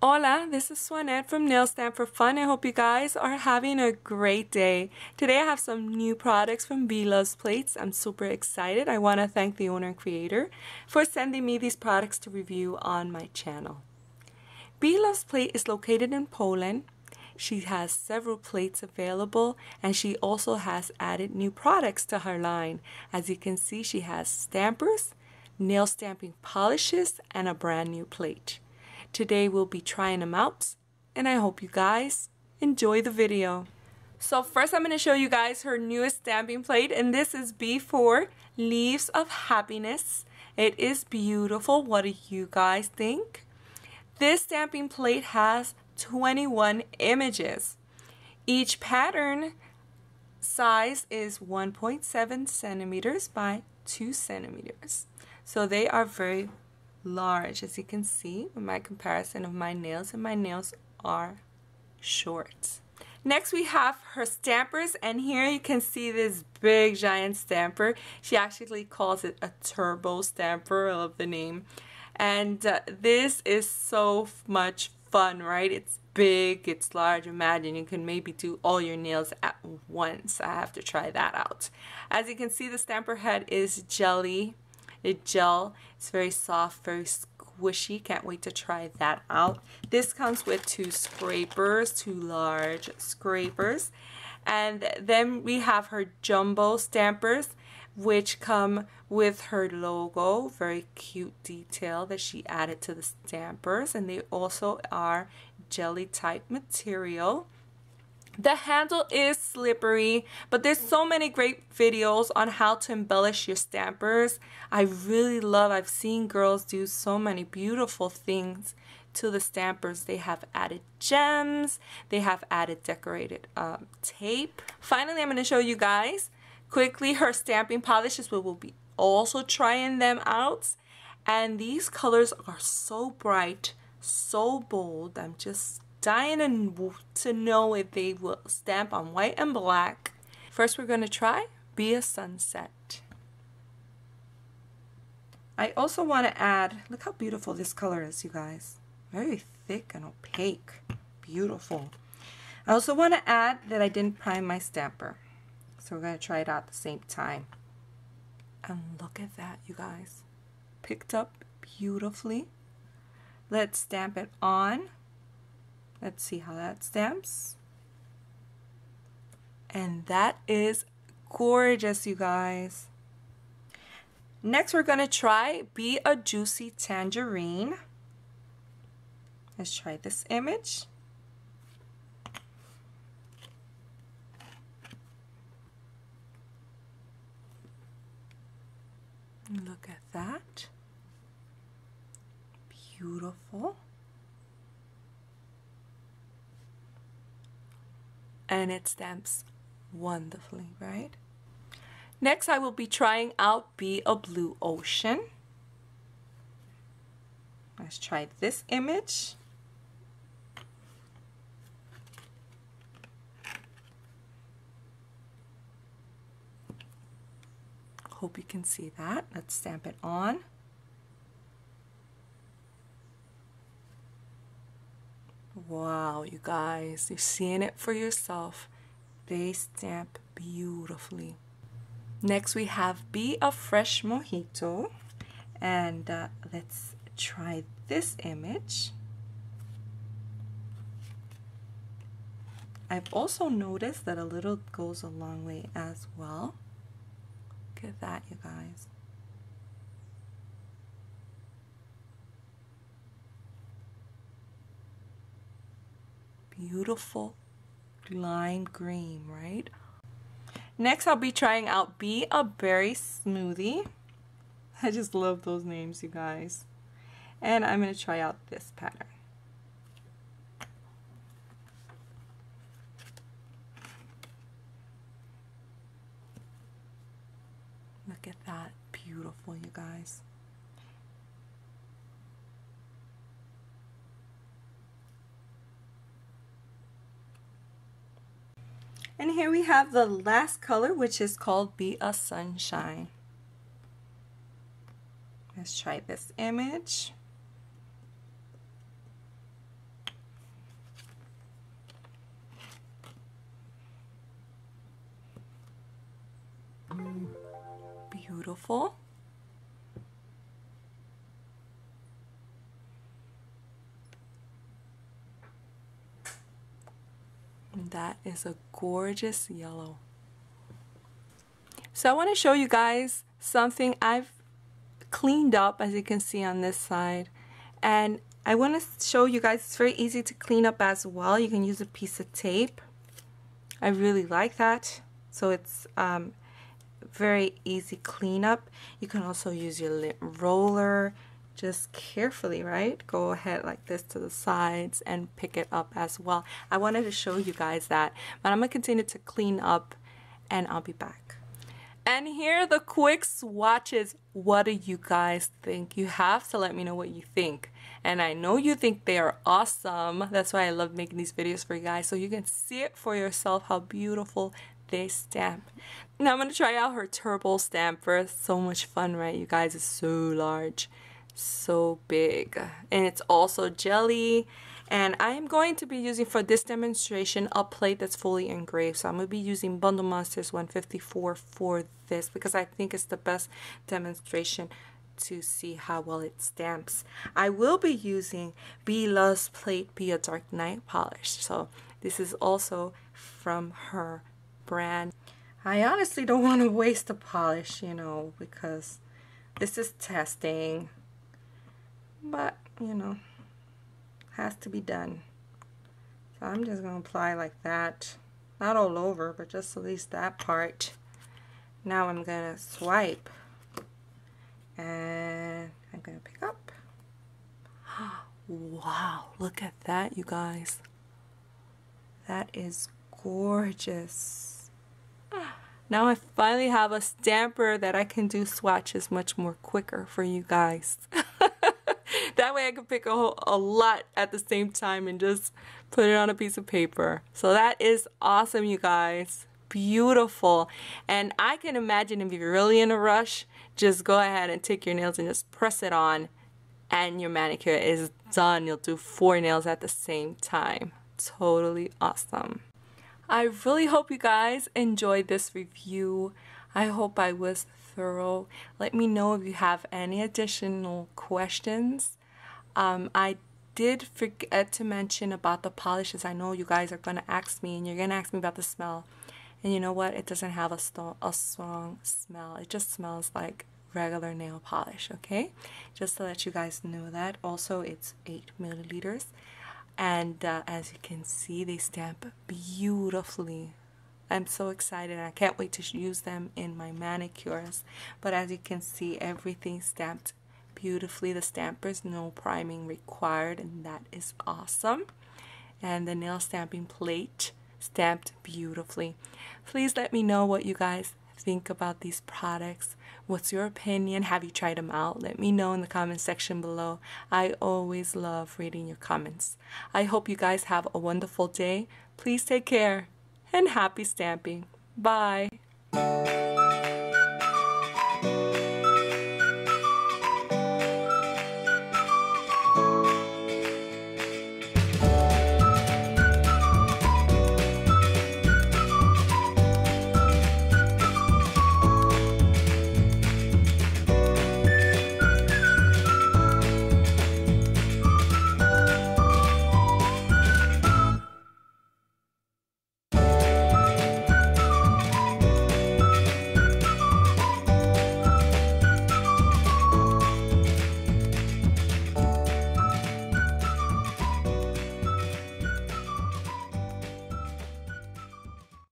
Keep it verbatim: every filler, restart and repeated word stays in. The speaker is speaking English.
Hola, this is Swanette from Nail Stamp for Fun. I hope you guys are having a great day. Today I have some new products from B. Loves Plates. I'm super excited. I want to thank the owner and creator for sending me these products to review on my channel. B. Loves Plate is located in Poland. She has several plates available and she also has added new products to her line. As you can see, she has stampers, nail stamping polishes, and a brand new plate. Today we'll be trying them out and I hope you guys enjoy the video. So first I'm going to show you guys her newest stamping plate, and this is B zero four Leaves of Happiness. It is beautiful. What do you guys think? This stamping plate has twenty-one images. Each pattern size is one point seven centimeters by two centimeters. So they are very large, as you can see with my comparison of my nails, and my nails are short. Next we have her stampers, and here you can see this big giant stamper. She actually calls it a turbo stamper. I love the name. And uh, this is so much fun, right? It's big, it's large. Imagine you can maybe do all your nails at once. I have to try that out. As you can see, the stamper head is jelly. It gel. It's very soft, very squishy. Can't wait to try that out. This comes with two scrapers, two large scrapers. And then we have her jumbo stampers, which come with her logo. Very cute detail that she added to the stampers. And they also are jelly type material. The handle is slippery, but there's so many great videos on how to embellish your stampers. I really love, I've seen girls do so many beautiful things to the stampers. They have added gems, they have added decorated um, tape. Finally, I'm going to show you guys quickly her stamping polishes. We will be also trying them out. And these colors are so bright, so bold. I'm just dying to know if they will stamp on white and black. First we're going to try B. a Sunset. I also want to add, look how beautiful this color is, you guys. Very thick and opaque. Beautiful. I also want to add that I didn't prime my stamper. So we're going to try it out at the same time. And look at that, you guys. Picked up beautifully. Let's stamp it on. Let's see how that stamps. And that is gorgeous, you guys. Next, we're going to try B. a Juicy Tangerine. Let's try this image. Look at that. Beautiful. And it stamps wonderfully, right? Next, I will be trying out B. a Blue Ocean. Let's try this image. Hope you can see that. Let's stamp it on. Wow, you guys, you're seeing it for yourself. They stamp beautifully. Next we have B. a Fresh Mojito, and uh, let's try this image. I've also noticed that a little goes a long way as well. Look at that, you guys. Beautiful lime green, right? Next, I'll be trying out B. a Berry Smoothie. I just love those names, you guys. And I'm going to try out this pattern. Look at that. Beautiful, you guys. And here we have the last color, which is called B. a Sunshine. Let's try this image. um, beautiful. And that is a gorgeous yellow. So I want to show you guys something I've cleaned up, as you can see on this side, and I want to show you guys it's very easy to clean up as well. You can use a piece of tape. I really like that, so it's um, very easy cleanup. You can also use your lint roller, just carefully, right? Go ahead like this to the sides and pick it up as well. I wanted to show you guys that, but I'm going to continue to clean up and I'll be back. And here are the quick swatches. What do you guys think? You have to let me know what you think. And I know you think they are awesome. That's why I love making these videos for you guys, so you can see it for yourself how beautiful they stamp. Now I'm going to try out her Turbo Stamper. So much fun, right, you guys? It's so large, so big. And it's also jelly. And I'm going to be using for this demonstration a plate that's fully engraved. So I'm going to be using Bundle Monsters one fifty-four for this because I think it's the best demonstration to see how well it stamps. I will be using B. Loves Plates B. a Dark Knight polish. So this is also from her brand. I honestly don't want to waste the polish, you know, because this is testing. But, you know, has to be done. So I'm just going to apply like that. Not all over, but just at least that part. Now I'm going to swipe. And I'm going to pick up. Wow, look at that, you guys. That is gorgeous. Now I finally have a stamper that I can do swatches much more quicker for you guys. That way I can pick a, whole, a lot at the same time and just put it on a piece of paper. So that is awesome, you guys. Beautiful. And I can imagine if you're really in a rush, just go ahead and take your nails and just press it on and your manicure is done. You'll do four nails at the same time. Totally awesome. I really hope you guys enjoyed this review. I hope I was thorough. Let me know if you have any additional questions. Um, I did forget to mention about the polishes. I know you guys are going to ask me, and you're going to ask me about the smell. And you know what? It doesn't have a, a strong smell. It just smells like regular nail polish, okay? Just to let you guys know that. Also, it's eight milliliters. And uh, as you can see, they stamp beautifully. I'm so excited. I can't wait to use them in my manicures. But as you can see, everything stamped beautifully. The stampers, no priming required, and that is awesome. And the nail stamping plate stamped beautifully. Please let me know what you guys think about these products. What's your opinion? Have you tried them out? Let me know in the comment section below. I always love reading your comments. I hope you guys have a wonderful day. Please take care. And happy stamping. Bye.